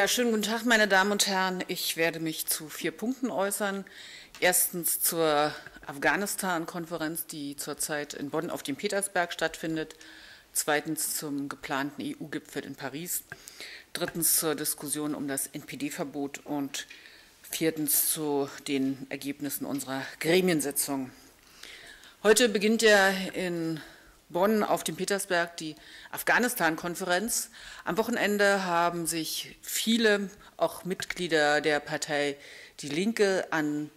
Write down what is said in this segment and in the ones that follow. Ja, schönen guten Tag, meine Damen und Herren. Ich werde mich zu 4 Punkten äußern. Erstens zur Afghanistan-Konferenz, die zurzeit in Bonn auf dem Petersberg stattfindet. Zweitens zum geplanten EU-Gipfel in Paris. Drittens zur Diskussion um das NPD-Verbot und viertens zu den Ergebnissen unserer Gremiensitzung. Heute beginnt ja in Bonn auf dem Petersberg die Afghanistan-Konferenz. Am Wochenende haben sich viele, auch Mitglieder der Partei Die Linke, an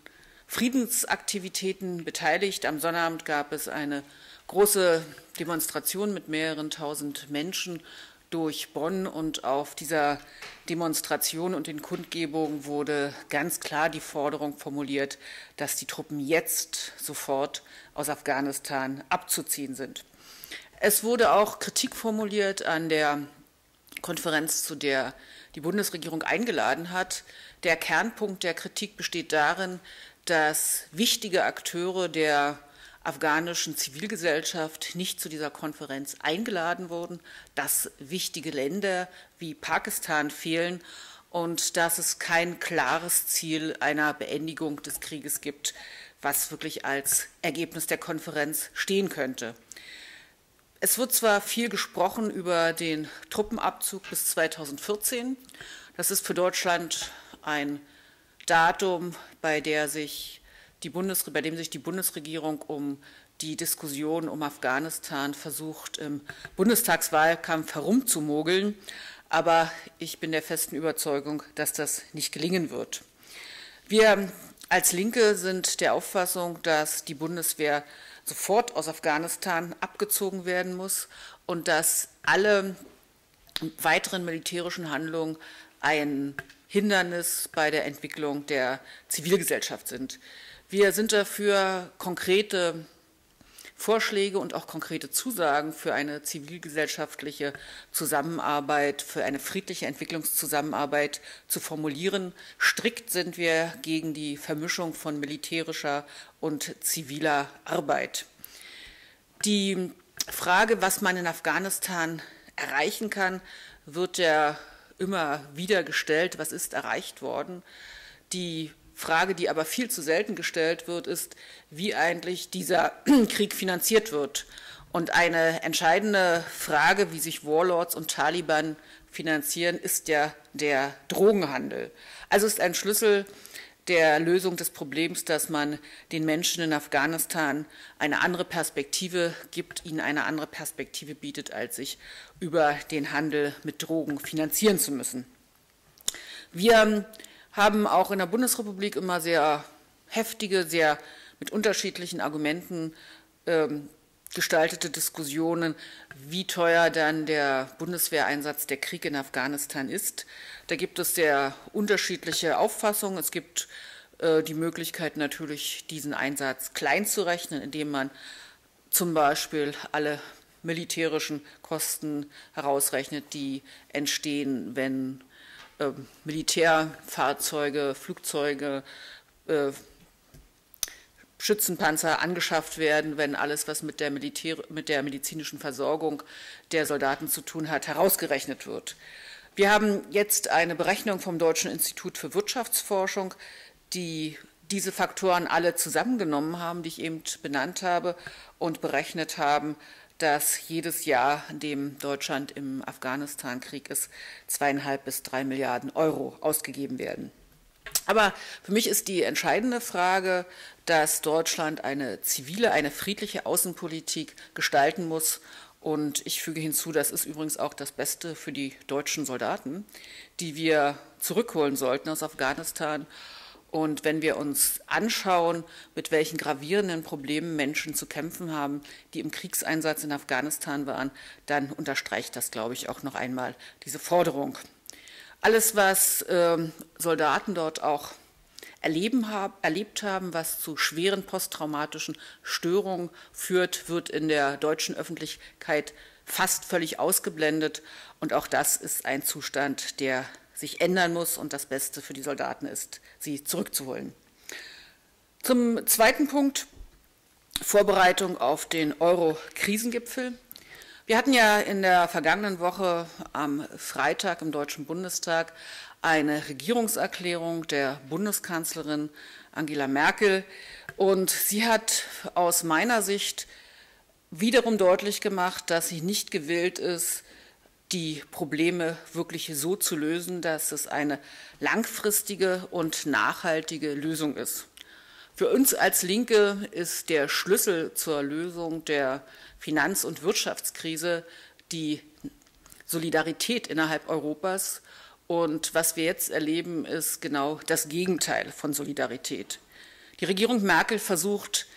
Friedensaktivitäten beteiligt. Am Sonnabend gab es eine große Demonstration mit mehreren tausend Menschen durch Bonn, und auf dieser Demonstration und den Kundgebungen wurde ganz klar die Forderung formuliert, dass die Truppen jetzt sofort aus Afghanistan abzuziehen sind. Es wurde auch Kritik formuliert an der Konferenz, zu der die Bundesregierung eingeladen hat. Der Kernpunkt der Kritik besteht darin, dass wichtige Akteure der afghanischen Zivilgesellschaft nicht zu dieser Konferenz eingeladen wurden, dass wichtige Länder wie Pakistan fehlen und dass es kein klares Ziel einer Beendigung des Krieges gibt, was wirklich als Ergebnis der Konferenz stehen könnte. Es wird zwar viel gesprochen über den Truppenabzug bis 2014. Das ist für Deutschland ein Datum, bei dem sich die Bundesregierung um die Diskussion um Afghanistan versucht, im Bundestagswahlkampf herumzumogeln. Aber ich bin der festen Überzeugung, dass das nicht gelingen wird. Wir als Linke sind der Auffassung, dass die Bundeswehr sofort aus Afghanistan abgezogen werden muss und dass alle weiteren militärischen Handlungen ein Hindernis bei der Entwicklung der Zivilgesellschaft sind. Wir sind dafür, konkrete Vorschläge und auch konkrete Zusagen für eine zivilgesellschaftliche Zusammenarbeit, für eine friedliche Entwicklungszusammenarbeit zu formulieren. Strikt sind wir gegen die Vermischung von militärischer und ziviler Arbeit. Die Frage, was man in Afghanistan erreichen kann, wird ja immer wieder gestellt. Was ist erreicht worden? Die Frage, die aber viel zu selten gestellt wird, ist, wie eigentlich dieser Krieg finanziert wird. Und eine entscheidende Frage, wie sich Warlords und Taliban finanzieren, ist ja der Drogenhandel. Also ist ein Schlüssel der Lösung des Problems, dass man den Menschen in Afghanistan eine andere Perspektive gibt, ihnen eine andere Perspektive bietet, als sich über den Handel mit Drogen finanzieren zu müssen. Wir haben auch in der Bundesrepublik immer sehr heftige, sehr mit unterschiedlichen Argumenten gestaltete Diskussionen, wie teuer dann der Bundeswehreinsatz, der Krieg in Afghanistan ist. Da gibt es sehr unterschiedliche Auffassungen. Es gibt die Möglichkeit natürlich, diesen Einsatz klein zu rechnen, indem man zum Beispiel alle militärischen Kosten herausrechnet, die entstehen, wenn Militärfahrzeuge, Flugzeuge, Schützenpanzer angeschafft werden, wenn alles, was mit der medizinischen Versorgung der Soldaten zu tun hat, herausgerechnet wird. Wir haben jetzt eine Berechnung vom Deutschen Institut für Wirtschaftsforschung, die diese Faktoren alle zusammengenommen haben, die ich eben benannt habe, und berechnet haben, dass jedes Jahr, in dem Deutschland im Afghanistan-Krieg ist, 2,5 bis 3 Milliarden Euro ausgegeben werden. Aber für mich ist die entscheidende Frage, dass Deutschland eine zivile, eine friedliche Außenpolitik gestalten muss. Und ich füge hinzu, das ist übrigens auch das Beste für die deutschen Soldaten, die wir zurückholen sollten aus Afghanistan. Und wenn wir uns anschauen, mit welchen gravierenden Problemen Menschen zu kämpfen haben, die im Kriegseinsatz in Afghanistan waren, dann unterstreicht das, glaube ich, auch noch einmal diese Forderung. Alles, was Soldaten dort auch erlebt haben, was zu schweren posttraumatischen Störungen führt, wird in der deutschen Öffentlichkeit fast völlig ausgeblendet. Und auch das ist ein Zustand, der sich ändern muss, und das Beste für die Soldaten ist, sie zurückzuholen. Zum zweiten Punkt, Vorbereitung auf den Euro-Krisengipfel. Wir hatten ja in der vergangenen Woche am Freitag im Deutschen Bundestag eine Regierungserklärung der Bundeskanzlerin Angela Merkel. Und sie hat aus meiner Sicht wiederum deutlich gemacht, dass sie nicht gewillt ist, die Probleme wirklich so zu lösen, dass es eine langfristige und nachhaltige Lösung ist. Für uns als Linke ist der Schlüssel zur Lösung der Finanz- und Wirtschaftskrise die Solidarität innerhalb Europas. Und was wir jetzt erleben, ist genau das Gegenteil von Solidarität. Die Regierung Merkel versucht,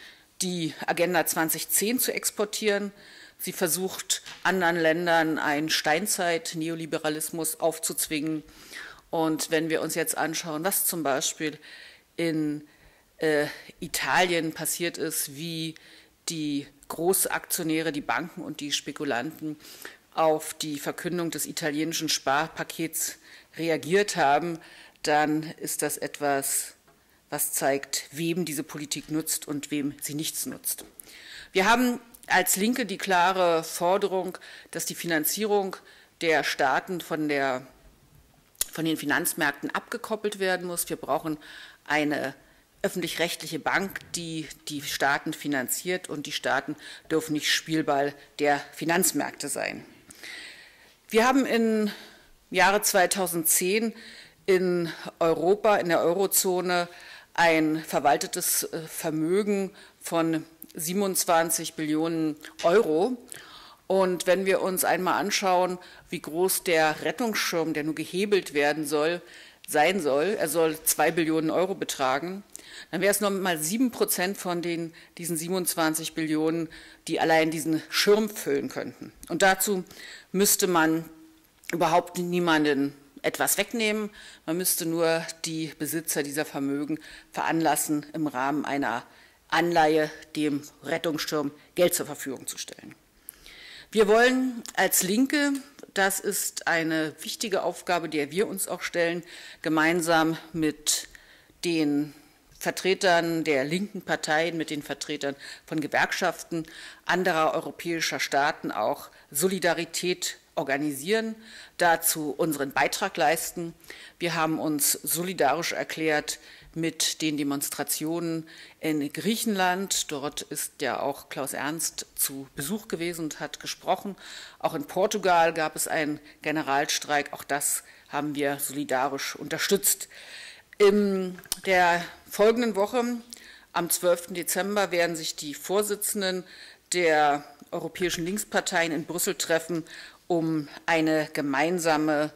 die Agenda 2010 zu exportieren. Sie versucht, anderen Ländern einen Steinzeit-Neoliberalismus aufzuzwingen. Und wenn wir uns jetzt anschauen, was zum Beispiel in Italien passiert ist, wie die Großaktionäre, die Banken und die Spekulanten auf die Verkündung des italienischen Sparpakets reagiert haben, dann ist das etwas, was zeigt, wem diese Politik nutzt und wem sie nichts nutzt. Wir haben als Linke die klare Forderung, dass die Finanzierung der Staaten von den Finanzmärkten abgekoppelt werden muss. Wir brauchen eine öffentlich-rechtliche Bank, die die Staaten finanziert, und die Staaten dürfen nicht Spielball der Finanzmärkte sein. Wir haben im Jahre 2010 in Europa, in der Eurozone, ein verwaltetes Vermögen von 27 Billionen Euro. Und wenn wir uns einmal anschauen, wie groß der Rettungsschirm, der nur gehebelt werden soll, sein soll, er soll 2 Billionen Euro betragen, dann wäre es noch mal 7% von diesen 27 Billionen, die allein diesen Schirm füllen könnten. Und dazu müsste man überhaupt niemanden etwas wegnehmen. Man müsste nur die Besitzer dieser Vermögen veranlassen, im Rahmen einer Anleihe dem Rettungsschirm Geld zur Verfügung zu stellen. Wir wollen als Linke, das ist eine wichtige Aufgabe, der wir uns auch stellen, gemeinsam mit den Vertretern der linken Parteien, mit den Vertretern von Gewerkschaften anderer europäischer Staaten auch Solidarität organisieren, dazu unseren Beitrag leisten. Wir haben uns solidarisch erklärt mit den Demonstrationen in Griechenland. Dort ist ja auch Klaus Ernst zu Besuch gewesen und hat gesprochen. Auch in Portugal gab es einen Generalstreik. Auch das haben wir solidarisch unterstützt. In der folgenden Woche, am 12. Dezember, werden sich die Vorsitzenden der europäischen Linksparteien in Brüssel treffen, um eine gemeinsame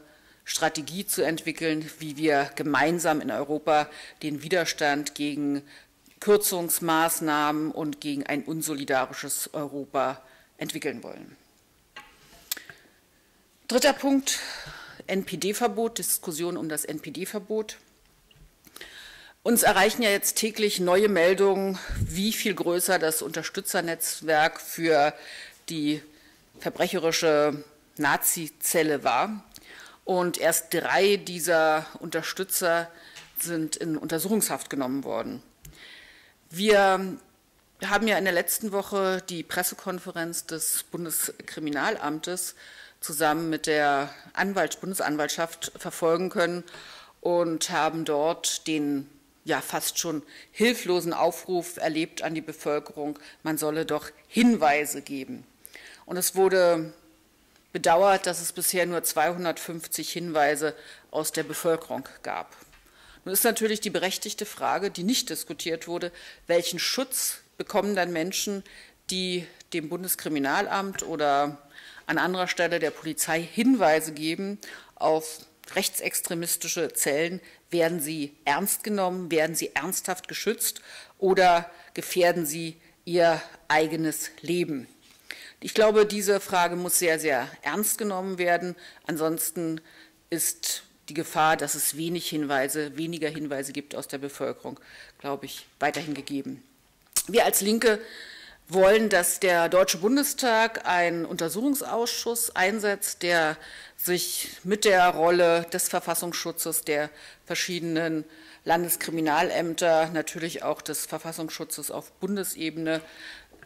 Strategie zu entwickeln, wie wir gemeinsam in Europa den Widerstand gegen Kürzungsmaßnahmen und gegen ein unsolidarisches Europa entwickeln wollen. Dritter Punkt, NPD-Verbot, Diskussion um das NPD-Verbot. Uns erreichen ja jetzt täglich neue Meldungen, wie viel größer das Unterstützernetzwerk für die verbrecherische Nazi-Zelle war. Und erst 3 dieser Unterstützer sind in Untersuchungshaft genommen worden. Wir haben ja in der letzten Woche die Pressekonferenz des Bundeskriminalamtes zusammen mit der Bundesanwaltschaft verfolgen können und haben dort den ja fast schon hilflosen Aufruf erlebt an die Bevölkerung, man solle doch Hinweise geben. Und es wurde bedauert, dass es bisher nur 250 Hinweise aus der Bevölkerung gab. Nun ist natürlich die berechtigte Frage, die nicht diskutiert wurde, welchen Schutz bekommen dann Menschen, die dem Bundeskriminalamt oder an anderer Stelle der Polizei Hinweise geben auf rechtsextremistische Zellen? Werden sie ernst genommen? Werden sie ernsthaft geschützt? Oder gefährden sie ihr eigenes Leben? Ich glaube, diese Frage muss sehr, sehr ernst genommen werden. Ansonsten ist die Gefahr, dass es weniger Hinweise gibt aus der Bevölkerung, glaube ich, weiterhin gegeben. Wir als Linke wollen, dass der Deutsche Bundestag einen Untersuchungsausschuss einsetzt, der sich mit der Rolle des Verfassungsschutzes, der verschiedenen Landeskriminalämter, natürlich auch des Verfassungsschutzes auf Bundesebene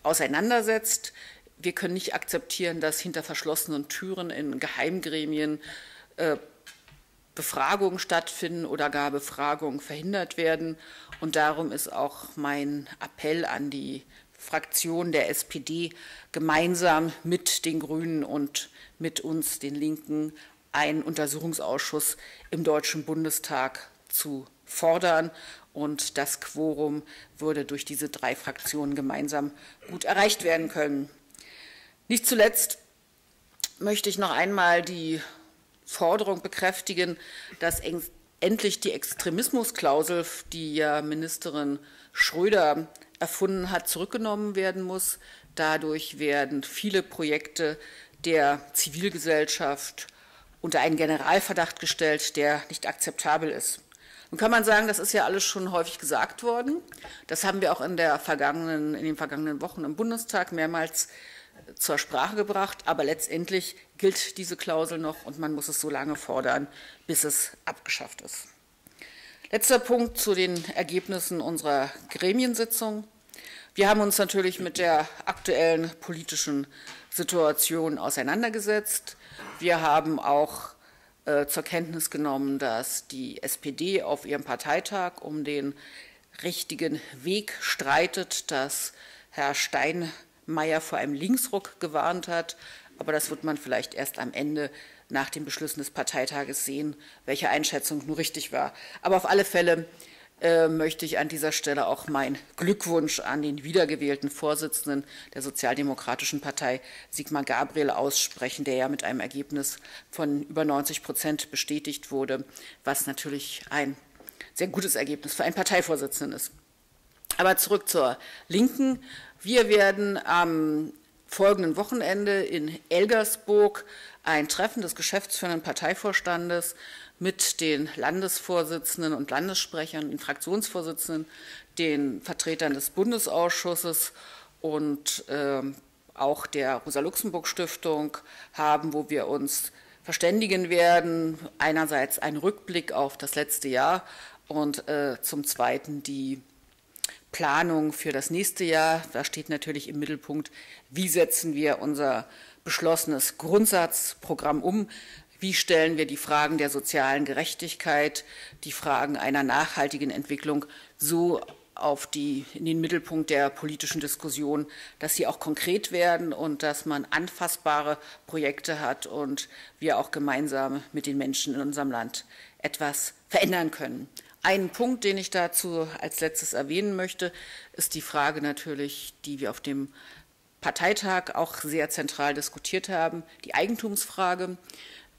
auseinandersetzt. Wir können nicht akzeptieren, dass hinter verschlossenen Türen in Geheimgremien Befragungen stattfinden oder gar Befragungen verhindert werden. Und darum ist auch mein Appell an die Fraktion der SPD, gemeinsam mit den Grünen und mit uns, den Linken, einen Untersuchungsausschuss im Deutschen Bundestag zu fordern. Und das Quorum würde durch diese drei Fraktionen gemeinsam gut erreicht werden können. Nicht zuletzt möchte ich noch einmal die Forderung bekräftigen, dass endlich die Extremismusklausel, die ja Ministerin Schröder erfunden hat, zurückgenommen werden muss. Dadurch werden viele Projekte der Zivilgesellschaft unter einen Generalverdacht gestellt, der nicht akzeptabel ist. Nun kann man sagen, das ist ja alles schon häufig gesagt worden. Das haben wir auch in den vergangenen Wochen im Bundestag mehrmals zur Sprache gebracht. Aber letztendlich gilt diese Klausel noch und man muss es so lange fordern, bis es abgeschafft ist. Letzter Punkt zu den Ergebnissen unserer Gremiensitzung. Wir haben uns natürlich mit der aktuellen politischen Situation auseinandergesetzt. Wir haben auch zur Kenntnis genommen, dass die SPD auf ihrem Parteitag um den richtigen Weg streitet, dass Herr Steinmeier vor einem Linksruck gewarnt hat. Aber das wird man vielleicht erst am Ende nach den Beschlüssen des Parteitages sehen, welche Einschätzung nun richtig war. Aber auf alle Fälle möchte ich an dieser Stelle auch meinen Glückwunsch an den wiedergewählten Vorsitzenden der Sozialdemokratischen Partei, Sigmar Gabriel, aussprechen, der ja mit einem Ergebnis von über 90% bestätigt wurde, was natürlich ein sehr gutes Ergebnis für einen Parteivorsitzenden ist. Aber zurück zur Linken. Wir werden am folgenden Wochenende in Elgersburg ein Treffen des geschäftsführenden Parteivorstandes mit den Landesvorsitzenden und Landessprechern, den Fraktionsvorsitzenden, den Vertretern des Bundesausschusses und auch der Rosa-Luxemburg-Stiftung haben, wo wir uns verständigen werden. Einerseits einen Rückblick auf das letzte Jahr und zum Zweiten die Planung für das nächste Jahr. Da steht natürlich im Mittelpunkt, wie setzen wir unser beschlossenes Grundsatzprogramm um, wie stellen wir die Fragen der sozialen Gerechtigkeit, die Fragen einer nachhaltigen Entwicklung so in den Mittelpunkt der politischen Diskussion, dass sie auch konkret werden und dass man anfassbare Projekte hat und wir auch gemeinsam mit den Menschen in unserem Land etwas verändern können. Ein Punkt, den ich dazu als letztes erwähnen möchte, ist die Frage natürlich, die wir auf dem Parteitag auch sehr zentral diskutiert haben, die Eigentumsfrage.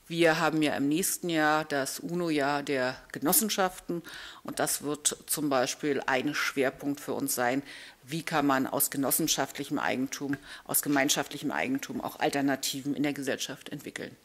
Wir haben ja im nächsten Jahr das UNO-Jahr der Genossenschaften und das wird zum Beispiel ein Schwerpunkt für uns sein, wie kann man aus genossenschaftlichem Eigentum, aus gemeinschaftlichem Eigentum auch Alternativen in der Gesellschaft entwickeln.